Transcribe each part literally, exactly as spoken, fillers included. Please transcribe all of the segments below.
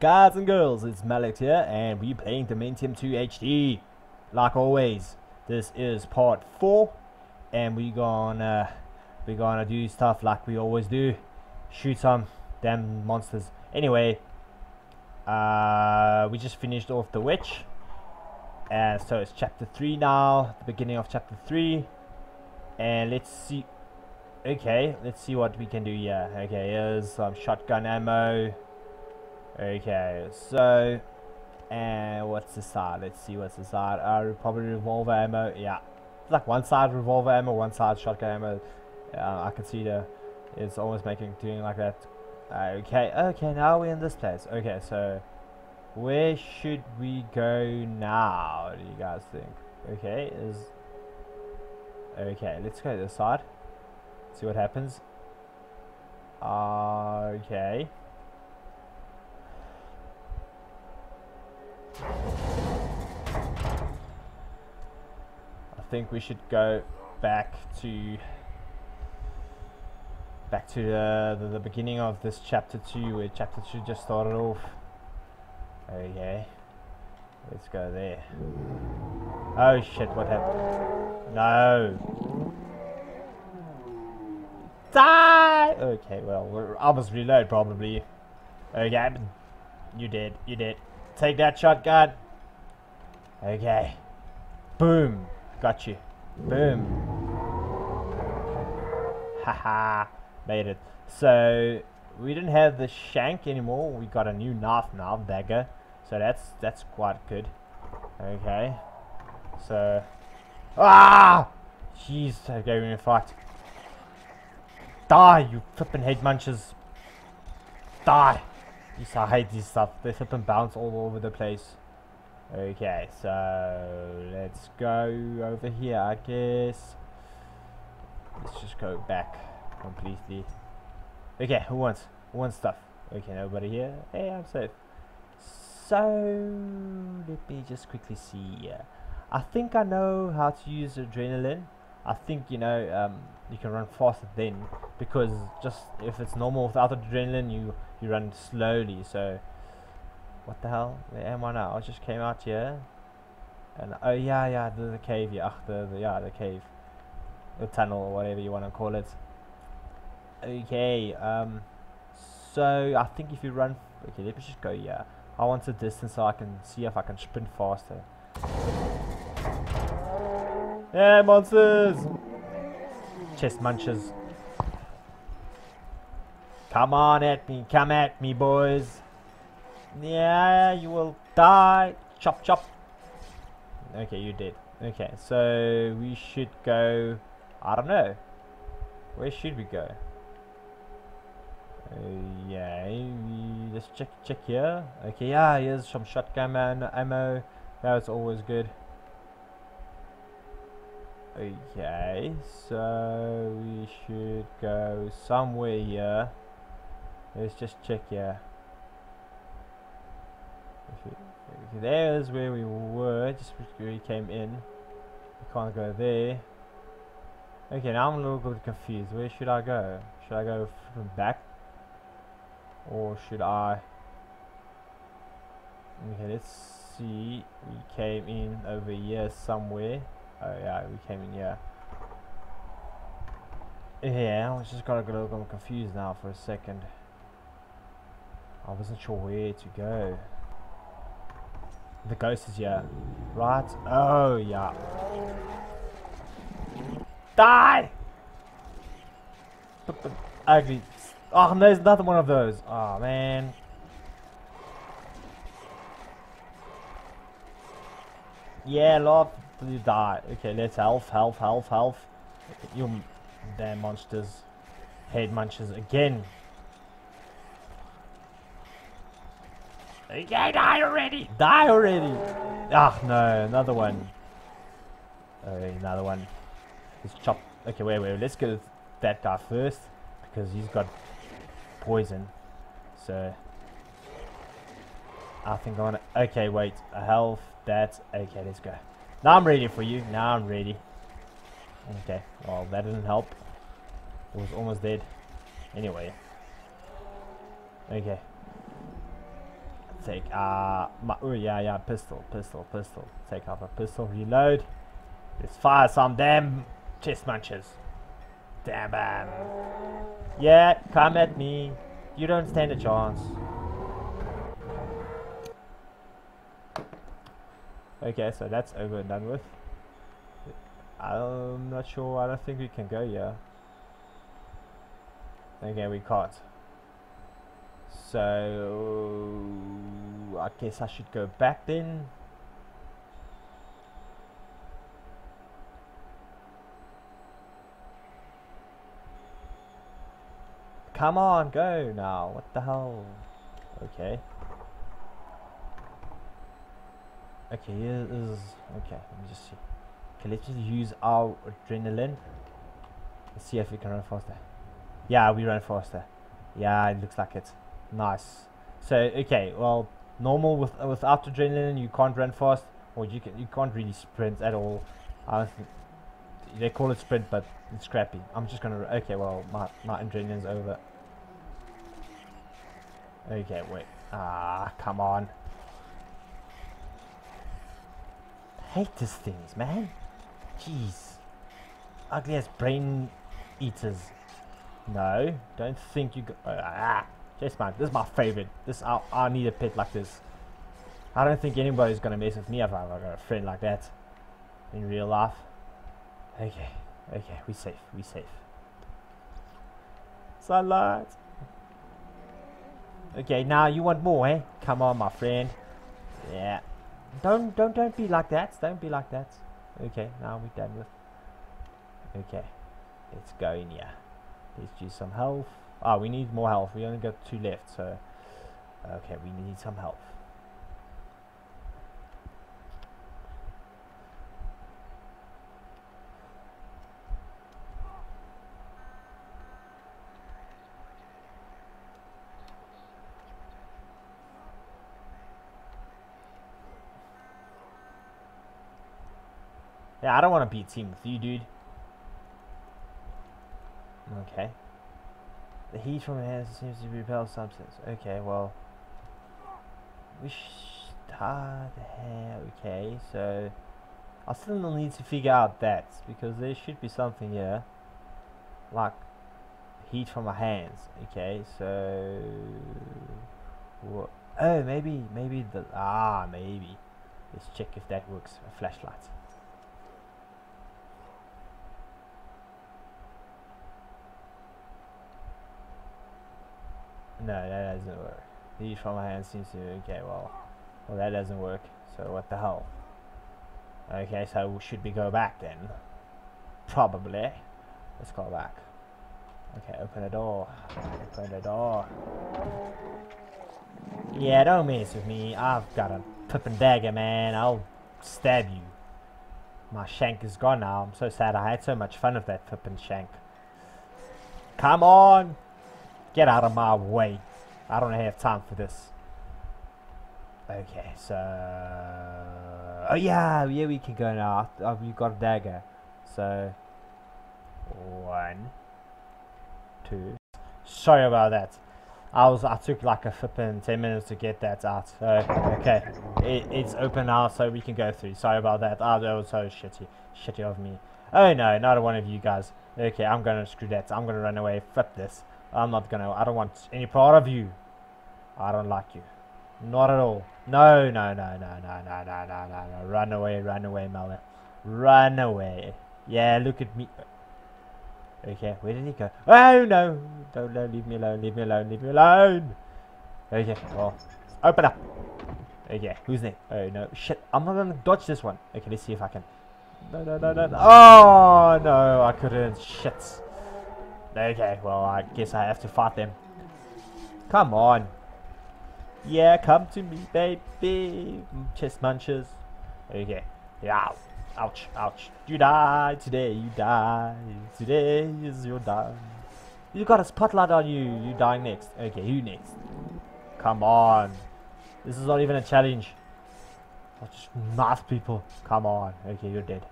guys and girls, it's Malex here, and we're playing Dementium two H D. Like always, this is part four, and we're gonna we're gonna do stuff like we always do, shoot some damn monsters. Anyway, uh, we just finished off the witch, and so it's chapter three now, the beginning of chapter three, and let's see. Okay, let's see what we can do here. Okay, here's some shotgun ammo. Okay, so, and what's the side? Let's see what's the side. Uh, probably revolver ammo. Yeah, it's like one side revolver ammo, one side shotgun ammo. Uh, I can see the, it's almost making doing like that. Okay, okay, now we're in this place. Okay, so where should we go now? What do you guys think? Okay, is okay. Let's go to this side. See what happens. Uh, okay. I think we should go back to back to the, the, the beginning of this chapter two, where chapter two just started off. Okay, let's go there. Oh shit, what happened? No, die. Okay, well, I must reload probably. Okay, you did, you did. Take that shotgun. Okay. Boom. Got you. Boom. Haha. Made it. So we didn't have the shank anymore. We got a new knife now, dagger. So that's that's quite good. Okay. So ah, jeez, I gave me a fight. Die, you flippin' head munchers. Die. I hate these stuff. They flip and bounce all over the place. Okay, so let's go over here, I guess. Let's just go back completely. Okay, who wants? Who wants stuff? Okay, nobody here. Hey, I'm safe. So let me just quickly see. I think I know how to use adrenaline. I think, you know, um, you can run faster then, because just if it's normal without adrenaline, you you run slowly. So what the hell, where am I now? I just came out here, and oh yeah, yeah, the, the cave, yeah, the, the yeah, the cave, the tunnel, or whatever you want to call it. Okay, um, so I think if you run, okay, let me just go here. I want the distance so I can see if I can sprint faster. Yeah, monsters! Chest munchers. Come on at me, come at me, boys. Yeah, you will die. Chop, chop. Okay, you did. Okay, so we should go, I don't know. Where should we go? Uh, yeah, we just check, check here. Okay, yeah, here's some shotgun ammo. That's always good. Okay, so we should go somewhere here. Let's just check here. Okay, there's where we were, just where we came in. We can't go there. Okay, now I'm a little bit confused. Where should I go? Should I go from back? Or should I... Okay, let's see. We came in over here somewhere. Oh yeah, we came in here. Yeah, I was just got a little confused now for a second. I wasn't sure where to go. The ghost is here, right? Oh yeah. Die! Ugly. Oh no, there's another one of those. Oh man. Yeah, love. You die. Okay, let's health, health, health, health. You damn monsters, head munchers again. Okay, die already! Die already! Ah no, another one. Oh, another one. Let's chop. Okay, wait, wait. Let's go with that guy first, because he's got poison. So I think I wanna. Okay, wait. A health. That's okay. Let's go. Now I'm ready for you. Now I'm ready. Okay. Well, that didn't help. It was almost dead. Anyway. Okay. Take, uh, my, oh yeah, yeah, pistol, pistol, pistol. Take out my pistol, reload. Let's fire some damn chest munchers. Damn, bam. Yeah, come at me. You don't stand a chance. Okay, so that's over and done with. I'm not sure, I don't think we can go here. Okay, we can't. So I guess I should go back then. Come on, go now. What the hell? Okay. Okay, here is... Okay, let me just see. Okay, let's just use our adrenaline. Let's see if we can run faster. Yeah, we run faster. Yeah, it looks like it. Nice. So, okay, well, normal with uh, without adrenaline, you can't run fast, or you can you can't really sprint at all. I don't think they call it sprint, but it's crappy. I'm just gonna. Okay, well, my my adrenaline's over. Okay, wait. Ah, come on. I hate these things, man. Jeez. Ugly as brain eaters. No, don't think you go. Ah, chest man, this is my favorite. This I I need a pet like this. I don't think anybody's gonna mess with me if I've got a friend like that in real life. Okay, okay, we safe, we safe. Sunlight. Okay, now you want more, eh? Come on, my friend. Yeah. Don't don't don't be like that. Don't be like that. Okay, now we're done with. Okay, let's go in here. Let's use some health. Ah, oh, we need more health. We only got two left, so okay, we need some health. Yeah, I don't want to be a team with you, dude. Okay. The heat from enhancers seems to repel substance. Okay, well. We start here. Okay, so. I still need to figure out that. Because there should be something here. Like. Heat from my hands. Okay, so. What? Oh, maybe. Maybe the. Ah, maybe. Let's check if that works. A flashlight. No, that doesn't work. The heat from my hand seems to... Okay, well... Well, that doesn't work. So, what the hell? Okay, so should we go back then? Probably. Let's go back. Okay, open the door. Open the door. Yeah, don't mess with me. I've got a pip and dagger, man. I'll stab you. My shank is gone now. I'm so sad. I had so much fun with that pip and shank. Come on! Get out of my way. I don't have time for this. Okay, so... Oh, yeah. Yeah, we can go now. Oh, we've got a dagger. So... One. Two. Sorry about that. I was... I took like a flipping ten minutes to get that out. So, okay. It, it's open now, so we can go through. Sorry about that. Oh, that was so shitty. Shitty of me. Oh, no. Not one of you guys. Okay, I'm gonna screw that. I'm gonna run away. Flip this. I'm not gonna, I don't want any part of you. I don't like you. Not at all. No, no, no, no, no, no, no, no, no, no. Run away, run away, Mallet. Run away. Yeah, look at me. Okay, where did he go? Oh, no. Don't, don't leave me alone, leave me alone, leave me alone. Okay, well, open up. Okay, who's there? Oh, no, shit. I'm not gonna dodge this one. Okay, let's see if I can. No, no, no, no, no. Oh, no, I couldn't. Shit. Okay, well, I guess I have to fight them. Come on. Yeah, come to me, baby. Chest munchers. Okay. Yeah. Ouch, ouch. You die today, you die. Today is your die. You got a spotlight on you. You die next. Okay, you next. Come on. This is not even a challenge. I'll just knife people. Come on. Okay, you're dead.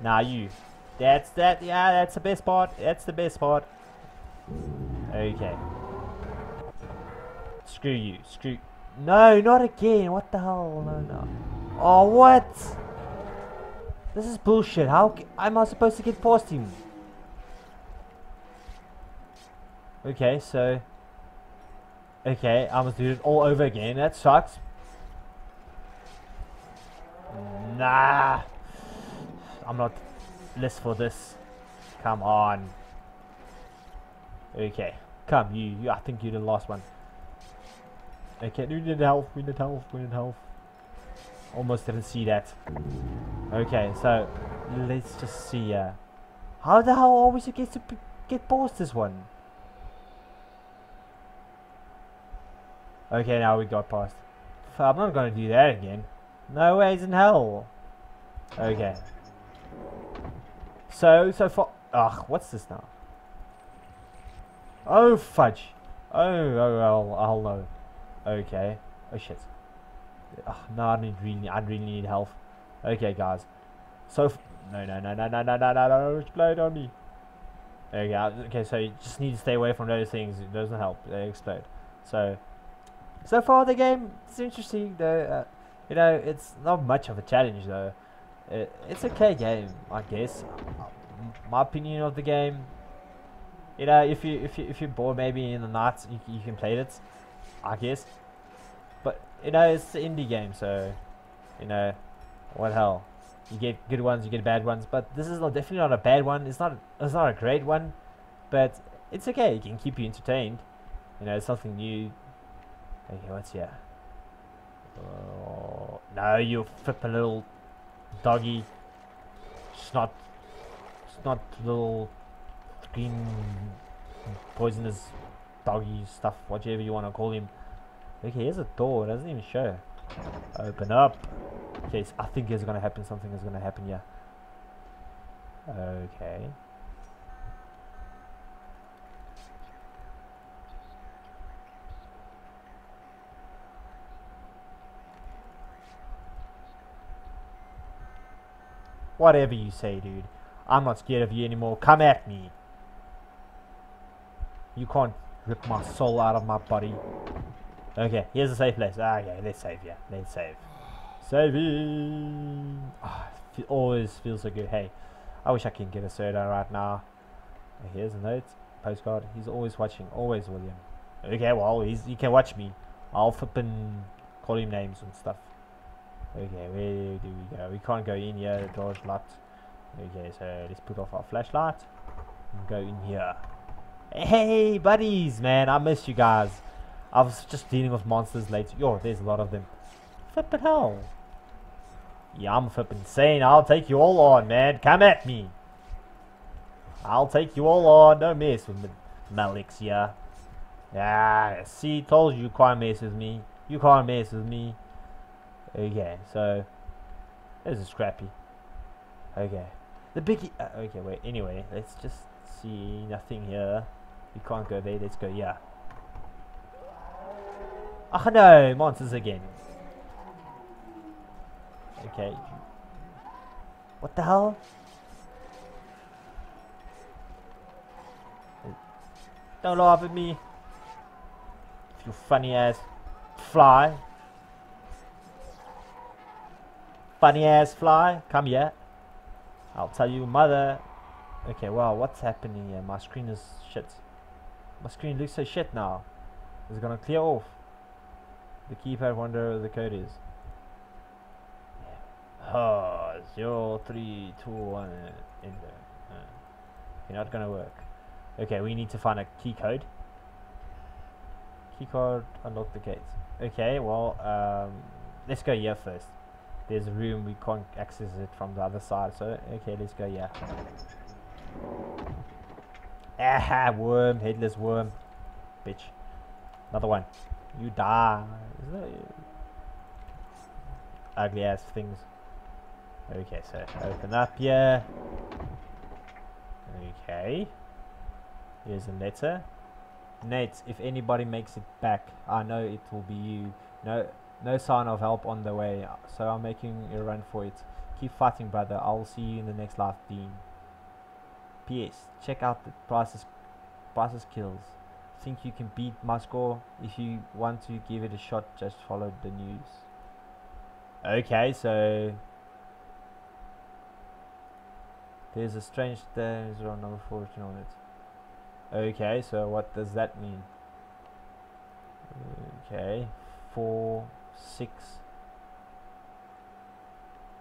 Now you. That's that, yeah, that's the best part, that's the best part. Okay. Screw you, screw, No, not again. What the hell? No, no. Oh, what? This is bullshit. How am I supposed to get past him? Okay, so... Okay, I must do it all over again. That sucks. Nah. I'm not less for this. Come on. Okay. Come, you, you. I think you're the last one. Okay, we need health. We need health. We need health. Almost didn't see that. Okay, so let's just see. Uh, how the hell are we supposed to get past this one? Okay, now we got past. I'm not gonna do that again. No ways in hell. Okay. So so far. Ugh, what's this now? Oh fudge! Oh oh oh! I'll know. Okay. Oh shit. Ugh, no, I need really. I really need health. Okay, guys. So f no no no no no no no no no! Explode on me. Okay. Okay. So you just need to stay away from those things. It doesn't help. They explode. So so far the game is interesting though. Uh, you know, it's not much of a challenge though. It, it's okay game, I guess. My opinion of the game. You know, if you if you if you're bored, maybe in the night you, you can play it, I guess. But you know, it's an indie game, so you know, what the hell? You get good ones, you get bad ones. But this is not, definitely not a bad one. It's not it's not a great one, but it's okay. It can keep you entertained. You know, it's something new. Okay, what's here? Oh, no, you flippin' little doggy. Snot, snot little. Green poisonous doggy stuff, whatever you want to call him. Okay, here's a door. It doesn't even show. Open up. Okay, so I think there's gonna happen. Something is gonna happen here. Okay. Whatever you say, dude. I'm not scared of you anymore. Come at me. You can't rip my soul out of my body. Okay, here's a safe place. Okay, let's save, yeah. Let's save. Saving! Oh, it always feels so good. Hey, I wish I could get a soda right now. Here's a note. Postcard. He's always watching. Always, William. Okay, well, he's, he can watch me. I'll flip and call him names and stuff. Okay, where do we go? We can't go in here. The door's locked. Okay, so let's put off our flashlight and go in here. Hey buddies, man, I missed you guys. I was just dealing with monsters late. Yo, there's a lot of them. Flippin' hell. Yeah, I'm flippin' insane. I'll take you all on, man. Come at me. I'll take you all on. Don't mess with me, Malix, yeah. Yeah, see, told you you can't mess with me. You can't mess with me. Okay, so this is scrappy. Okay. The biggie. Uh, okay, wait. Anyway, let's just see. Nothing here. We can't go there. Let's go here. Oh no! Monsters again. Okay. What the hell? Don't laugh at me. You funny ass fly. Funny ass fly. Come here. I'll tell you, mother. Okay, well, what's happening here? My screen is shit. My screen looks so shit now. It's gonna clear off. The keypad, wonder where the code is. Ah, yeah. oh, zero, three, two, one. In there. Uh, you're not gonna work. Okay, we need to find a key code. Key card, unlock the gates. Okay, well, um, let's go here first. There's a room, we can't access it from the other side, so okay, let's go, yeah. Aha, worm, headless worm. Bitch. Another one. You die. Is that you? Ugly ass things. Okay, so open up, yeah. Okay. Here's a letter. Nate, if anybody makes it back, I know it will be you. No. No sign of help on the way, so I'm making a run for it. Keep fighting, brother. I'll see you in the next life, Dean. P S Check out the prices, prices kills. think you can beat my score? If you want to give it a shot, just follow the news. Okay, so there's a strange there's on number four on it. Okay, so what does that mean? Okay, four, six,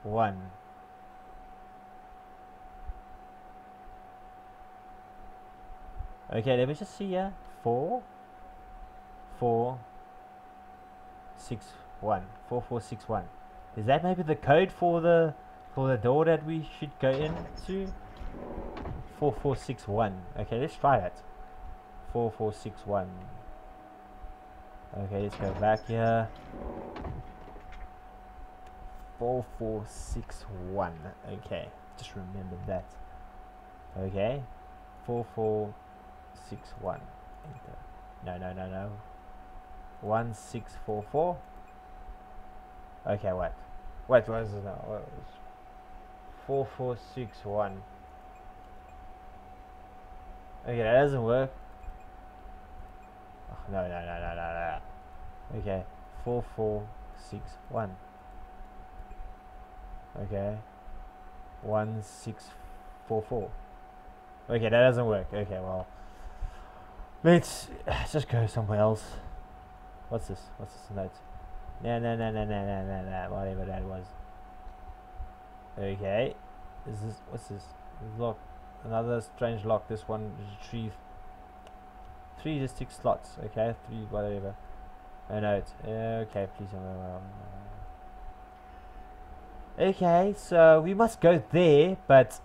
one. Okay, let me just see here. Four, four, six, one. Four, four, six, one. Is that maybe the code for the for the door that we should go into? Four, four, six, one. Okay, let's try that. Four, four, six, one. Okay, let's go back here. Four, four, six, one. Okay, just remember that. Okay, four, four, six, one. Enter. No, no, no, no. One, six, four, four. Okay, wait. Wait, what is it now? What is it? Four, four, six, one. Okay, that doesn't work. Oh, no, no, no, no, no, no. Okay, four, four, six, one. Okay, one, six, four, four. Okay, that doesn't work. Okay, well, let's just go somewhere else. What's this? What's this note? No, no, no, no, no, no, no, no. Whatever that was. Okay, this is what's this? Lock. Another strange lock. This one retrieve. Three distinct slots, okay, three whatever. Oh no, it's, okay, please. Okay, so we must go there, but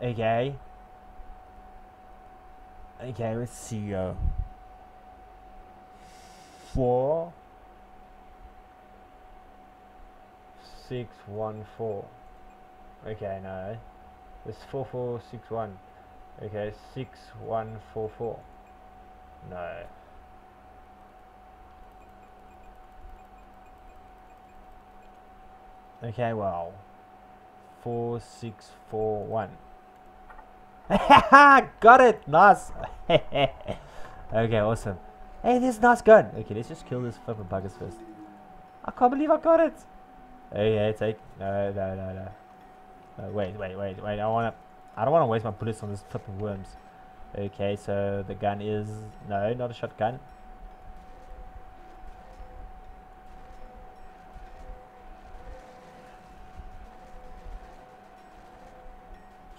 okay. Okay, let's see. Go. Four, six, one, four. Okay, no, it's four, four, six, one. Okay, six, one, four, four. No. Okay, well, four, six, four, one. Got it, nice. Okay, awesome. Hey, this is nice gun. Okay, let's just kill this fucking buggers first. I can't believe I got it. Okay, take. No, no, no, no. No, wait, wait, wait, wait. I wanna. I don't wanna waste my bullets on these flipping worms. Okay, so the gun is no, not a shotgun.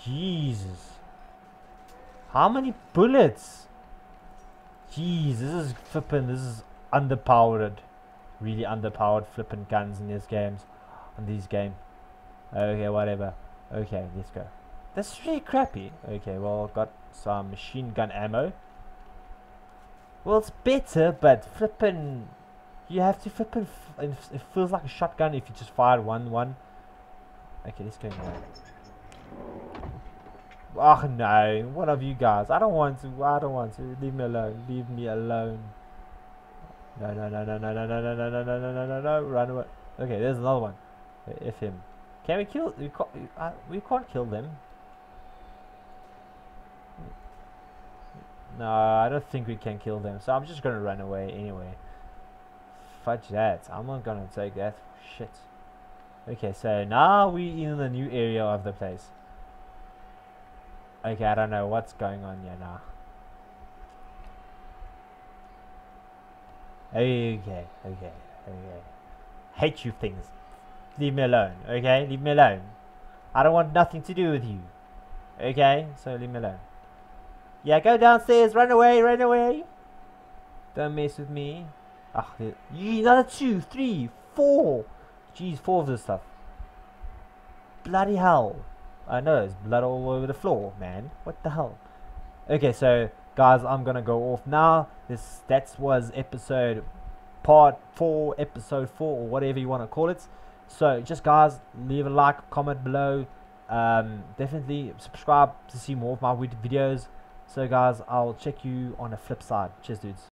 Jesus, how many bullets? Jeez, this is flipping. This is underpowered, really underpowered flipping guns in these games, on these game. Okay, whatever. Okay, let's go. That's really crappy. Okay, well, I've got some machine gun ammo. Well, it's better, but flippin', you have to flippin', f it feels like a shotgun if you just fire one one. Okay, let's go. Oh no, one of you guys. I don't want to, I don't want to. Leave me alone, leave me alone. No, no, no, no, no, no, no, no, no, no, no, no, no, no, run away. Okay, there's another one. F him. Can we kill, we can't, uh, we can't kill them. No, I don't think we can kill them, so I'm just gonna run away anyway. Fudge that, I'm not gonna take that shit. Okay, so now we're in the new area of the place. Okay, I don't know what's going on here now. Okay, okay, okay. Hate you things. Leave me alone, okay? Leave me alone. I don't want nothing to do with you. Okay, so leave me alone. Yeah, go downstairs, run away, run away. Don't mess with me. Ah, oh, another two, three, four. Jeez, four of this stuff. Bloody hell. I know, there's blood all over the floor, man. What the hell? Okay, so, guys, I'm gonna go off now. This That was episode, part four, episode four, or whatever you want to call it. So, just guys, leave a like, comment below. Um, definitely subscribe to see more of my videos. So guys, I'll check you on the flip side. Cheers, dudes.